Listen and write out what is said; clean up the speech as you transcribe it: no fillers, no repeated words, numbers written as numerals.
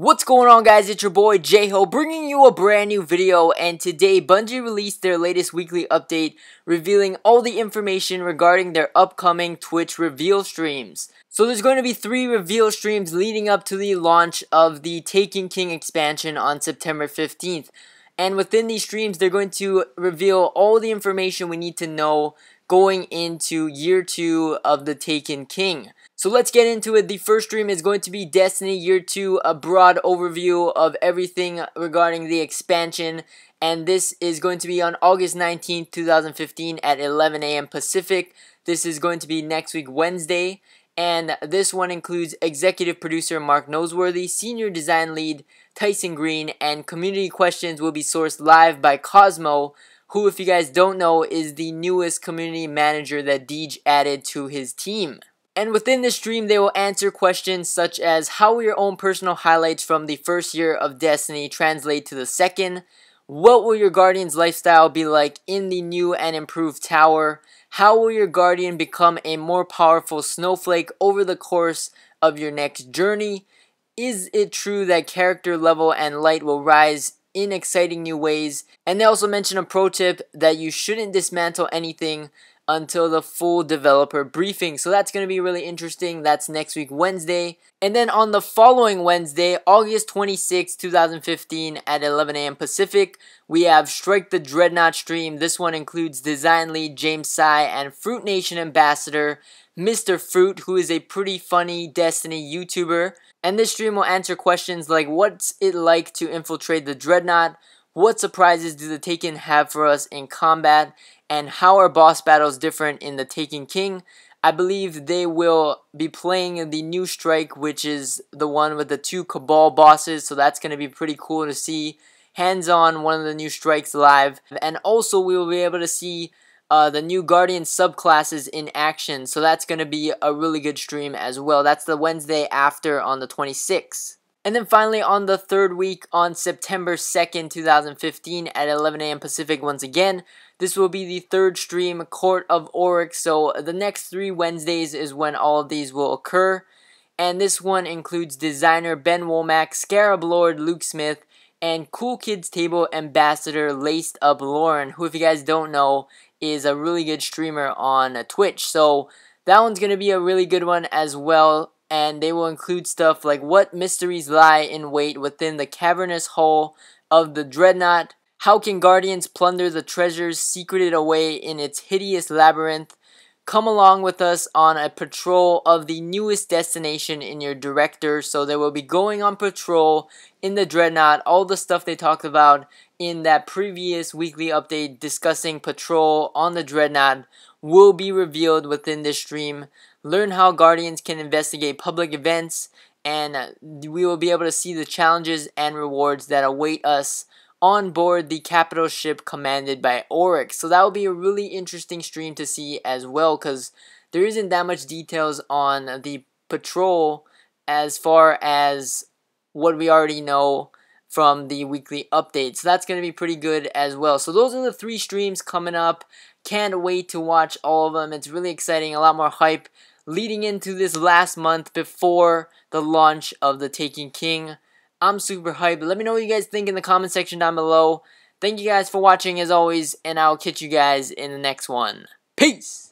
What's going on, guys? It's your boy J-Ho bringing you a brand new video, and today Bungie released their latest weekly update revealing all the information regarding their upcoming Twitch reveal streams. So there's going to be 3 reveal streams leading up to the launch of the Taken King expansion on September 15th. And within these streams, they're going to reveal all the information we need to know going into year 2 of the Taken King. So let's get into it. The first stream is going to be Destiny Year 2, a broad overview of everything regarding the expansion. And this is going to be on August 19th, 2015 at 11 AM Pacific. This is going to be next week Wednesday. And this one includes executive producer Mark Noseworthy, senior design lead Tyson Green, and community questions will be sourced live by Cosmo, who, if you guys don't know, is the newest community manager that Deej added to his team. And within this stream, they will answer questions such as how your own personal highlights from the first year of Destiny translate to the second, what will your Guardian's lifestyle be like in the new and improved tower, how will your Guardian become a more powerful snowflake over the course of your next journey, is it true that character level and light will rise in exciting new ways, and they also mention a pro tip that you shouldn't dismantle anything until the full developer briefing. So that's going to be really interesting. That's next week Wednesday. And then on the following Wednesday, August 26, 2015 at 11 AM Pacific, we have Strike the Dreadnought stream. This one includes design lead James Sy and Fruit Nation ambassador Mr. Fruit, who is a pretty funny Destiny YouTuber. And this stream will answer questions like what's it like to infiltrate the Dreadnought, what surprises do the Taken have for us in combat, and how are boss battles different in the Taken King? I believe they will be playing the new strike, which is the one with the 2 Cabal bosses, so that's going to be pretty cool to see hands-on one of the new strikes live. And also we will be able to see the new Guardian subclasses in action, so that's going to be a really good stream as well. That's the Wednesday after on the 26th. And then finally on the third week on September 2nd, 2015 at 11 AM Pacific once again, this will be the third stream, Court of Oryx. So the next 3 Wednesdays is when all of these will occur. And this one includes designer Ben Womack, Scarab Lord Luke Smith, and Cool Kids Table ambassador Laced Up Lauren, who, if you guys don't know, is a really good streamer on Twitch. So that one's going to be a really good one as well. And they will include stuff like what mysteries lie in wait within the cavernous hull of the Dreadnought, how can Guardians plunder the treasures secreted away in its hideous labyrinth, come along with us on a patrol of the newest destination in your director. So they will be going on patrol in the Dreadnought, all the stuff they talked about in that previous weekly update discussing patrol on the Dreadnought will be revealed within this stream. Learn how Guardians can investigate public events, and we will be able to see the challenges and rewards that await us on board the capital ship commanded by Oryx. So that will be a really interesting stream to see as well, because there isn't that much details on the patrol as far as what we already know from the weekly updates. So that's going to be pretty good as well. So those are the 3 streams coming up. Can't wait to watch all of them. It's really exciting. A lot more hype leading into this last month before the launch of the Taken King. I'm super hyped. Let me know what you guys think in the comment section down below. Thank you guys for watching as always, and I'll catch you guys in the next one. Peace!